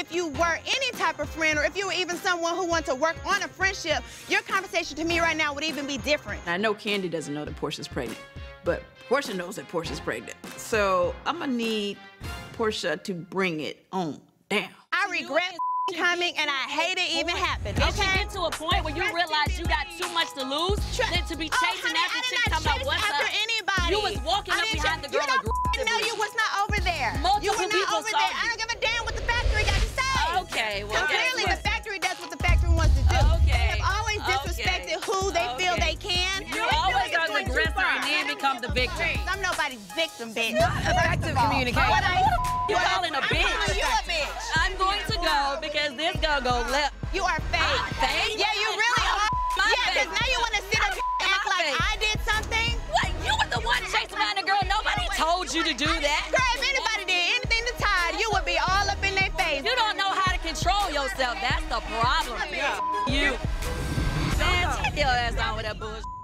if you were any type of friend or if you were even someone who wanted to work on a friendship, your conversation to me right now would even be different. I know Kandi doesn't know that Porsha's pregnant, but Porsha knows that Porsha's pregnant. So I'm gonna need Porsha to bring it on down. I regret coming, and I hate it even happened, okay? Did you get to a point where you realize you got too much to lose than to be chasing after chicks talking about what's up? Anybody. You was walking up behind the girl. You know you was not over there. You were not over there. I don't give a damn what the factory got to say. Okay, well, clearly the factory does what the factory wants to do. Okay. They have always disrespected who they feel they can. You always are the aggressor and then become the victim. I'm nobody's victim, bitch. Effective communication. You calling a bitch? I'm calling you a bitch. I'm going to go because this girl go left. You are fake. Fake? Yeah, you really are. Yeah, because now you want to sit up and act like I did something. What? You were the one chasing behind a girl. Nobody told you to do that. Girl, if anybody did anything to Todd, you would be all up in their face. You don't know how to control yourself. That's the problem. You. Man, check your ass out with that bullshit.